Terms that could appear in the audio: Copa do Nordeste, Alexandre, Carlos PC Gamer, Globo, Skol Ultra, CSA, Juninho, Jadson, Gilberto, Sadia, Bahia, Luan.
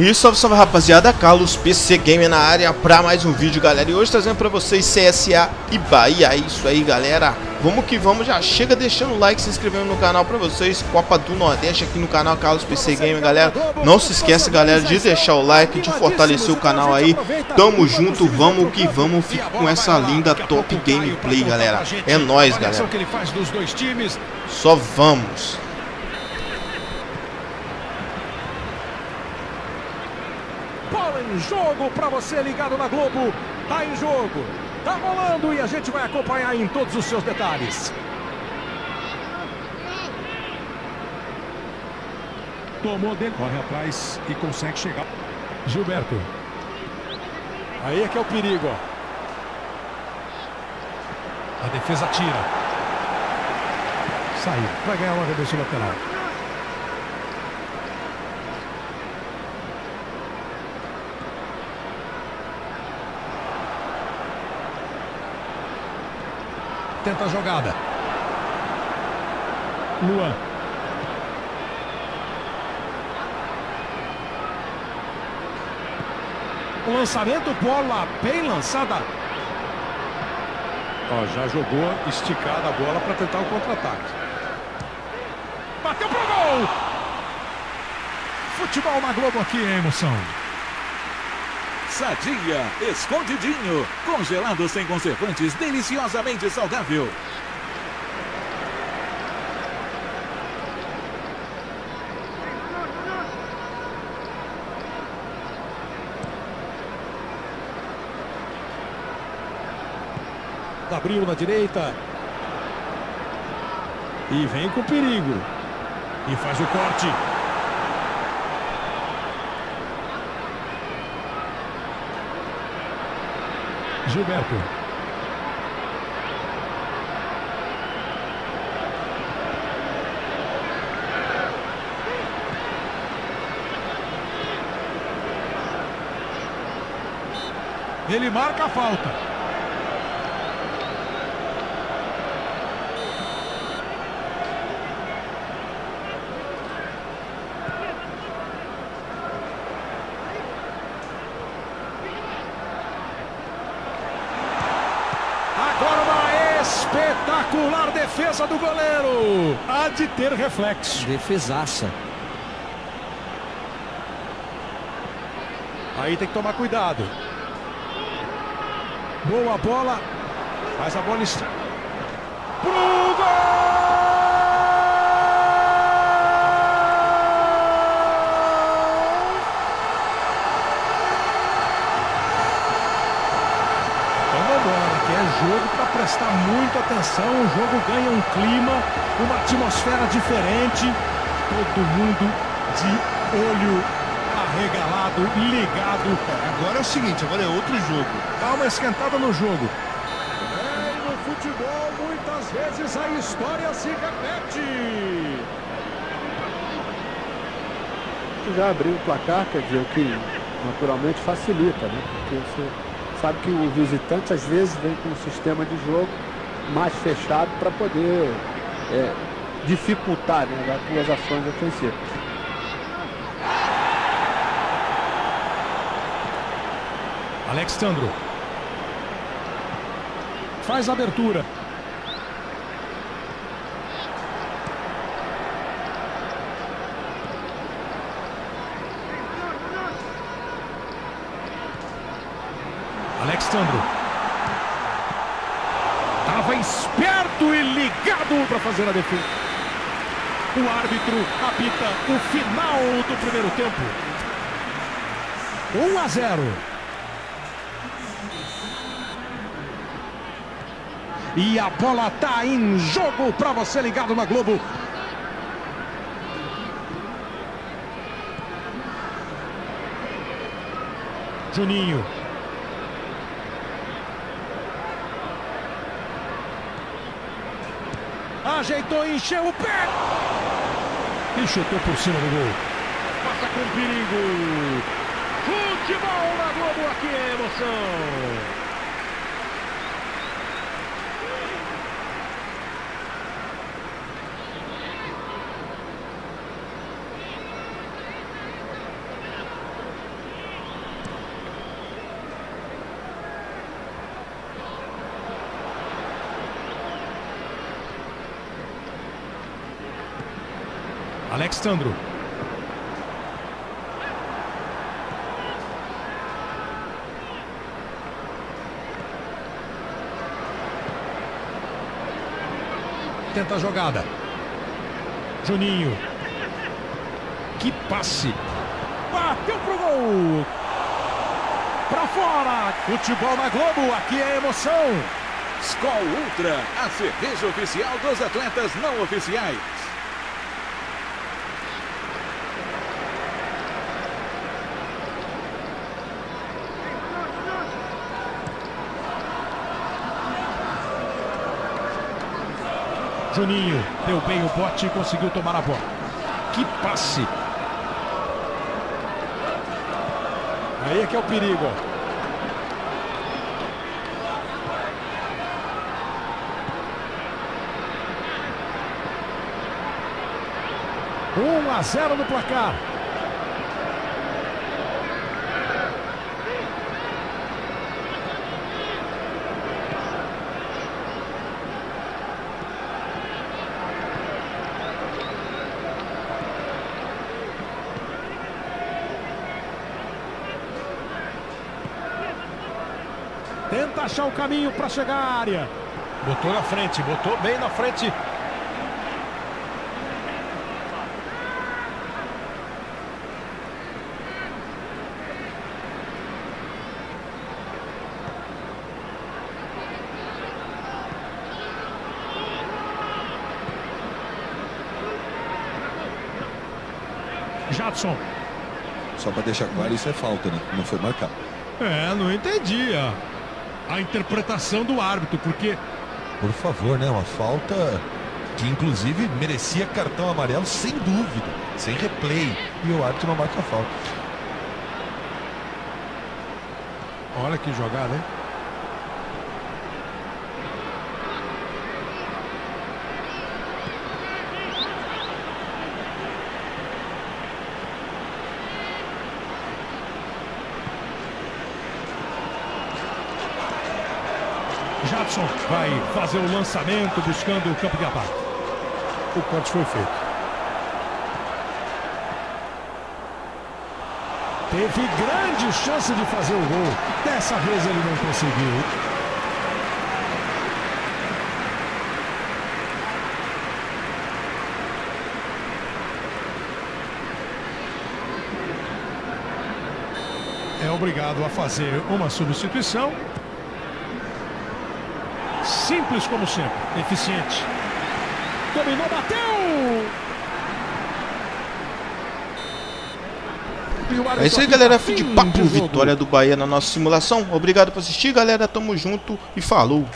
E salve, salve rapaziada, Carlos PC Gamer na área pra mais um vídeo, galera. E hoje trazendo pra vocês CSA e Bahia, é isso aí, galera. Vamos que vamos, já chega deixando o like, se inscrevendo no canal pra vocês. Copa do Nordeste aqui no canal Carlos PC Gamer, galera. Não se esqueça, galera, de deixar o like, de fortalecer o canal aí. Tamo junto, vamos que vamos. Fique com essa linda top gameplay, galera. É nóis, galera. Só vamos. Em jogo para você ligado na Globo, tá em jogo, tá rolando e a gente vai acompanhar em todos os seus detalhes. Tomou dele, corre atrás e consegue chegar. Gilberto, aí é que é o perigo, ó. A defesa tira, saiu, vai ganhar uma cabeça lateral. Tenta a jogada. Luan. O lançamento, bola bem lançada. Ó, já jogou esticada a bola para tentar o contra-ataque. Bateu pro gol! Futebol na Globo aqui, hein, emoção. Sadia, escondidinho, congelado sem conservantes, deliciosamente saudável. Abriu na direita. E vem com perigo. E faz o corte. Gilberto. Ele marca a falta. Espetacular defesa do goleiro. Há de ter reflexo. Defesaça. Aí tem que tomar cuidado. Boa bola. Faz a bola. Pro gol! Vamos embora, que é jogo pra prestar muita atenção, o jogo ganha um clima, uma atmosfera diferente, todo mundo de olho arregalado, ligado. Agora é o seguinte, agora é outro jogo. Dá uma esquentada no jogo. É, no futebol, muitas vezes a história se repete. Já abriu o placar, quer dizer, que naturalmente facilita, né? Porque você sabe que o visitante às vezes vem com um sistema de jogo mais fechado para poder dificultar, né, as suas ações ofensivas. Alexandre faz a abertura. Alexandre estava esperto e ligado para fazer a defesa. O árbitro apita o final do primeiro tempo. 1-0. E a bola tá em jogo para você ligado na Globo. Juninho. Ajeitou, encheu o pé. E chutou por cima do gol. Passa com perigo. Futebol na Globo, aqui é emoção. Alexandre. Tenta a jogada. Juninho. Que passe. Bateu pro gol. Pra fora. Futebol na Globo. Aqui é emoção. Skol Ultra, a cerveja oficial dos atletas não oficiais. Juninho deu bem o bote e conseguiu tomar a bola. Que passe. Aí é que é o perigo. Ó. 1-0 no placar. Tenta achar o caminho para chegar à área. Botou na frente, botou bem na frente. Jadson. Só para deixar claro, isso é falta, né? Não foi marcado. É, não entendia a interpretação do árbitro, porque... Por favor, né? Uma falta que, inclusive, merecia cartão amarelo, sem dúvida, sem replay. E o árbitro não marca a falta. Olha que jogada, hein? Jadson vai fazer o lançamento buscando o campo de ataque. O corte foi feito. Teve grande chance de fazer o gol. Dessa vez ele não conseguiu. É obrigado a fazer uma substituição. Simples como sempre, eficiente. Dominou, bateu! É isso aí, galera. Fim de papo. Vitória do Bahia na nossa simulação. Obrigado por assistir, galera. Tamo junto e falou!